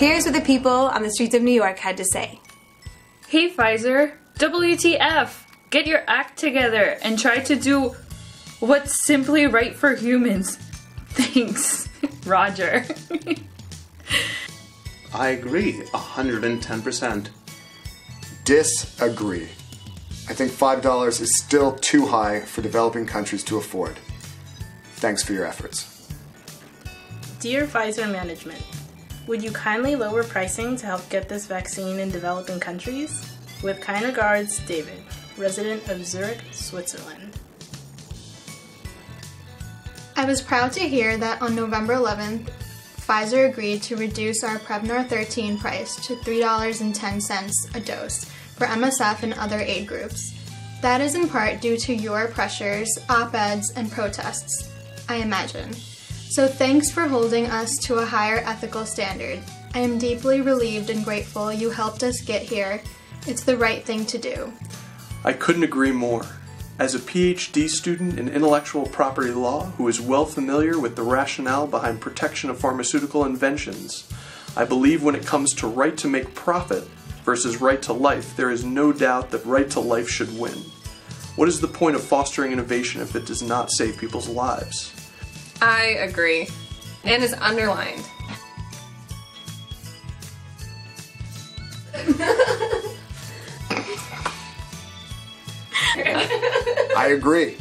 Here's what the people on the streets of New York had to say. Hey Pfizer, WTF, get your act together and try to do what's simply right for humans. Thanks, Roger. I agree, 110%. Disagree. I think $5 is still too high for developing countries to afford. Thanks for your efforts. Dear Pfizer management, would you kindly lower pricing to help get this vaccine in developing countries? With kind regards, David, resident of Zurich, Switzerland. I was proud to hear that on November 11th, Pfizer agreed to reduce our Prevnar 13 price to $3.10 a dose for MSF and other aid groups. That is in part due to your pressures, op-eds, and protests, I imagine. So thanks for holding us to a higher ethical standard. I am deeply relieved and grateful you helped us get here. It's the right thing to do. I couldn't agree more. As a PhD student in intellectual property law who is well familiar with the rationale behind protection of pharmaceutical inventions, I believe when it comes to right to make profit versus right to life, there is no doubt that right to life should win. What is the point of fostering innovation if it does not save people's lives? I agree, and is underlined. I agree.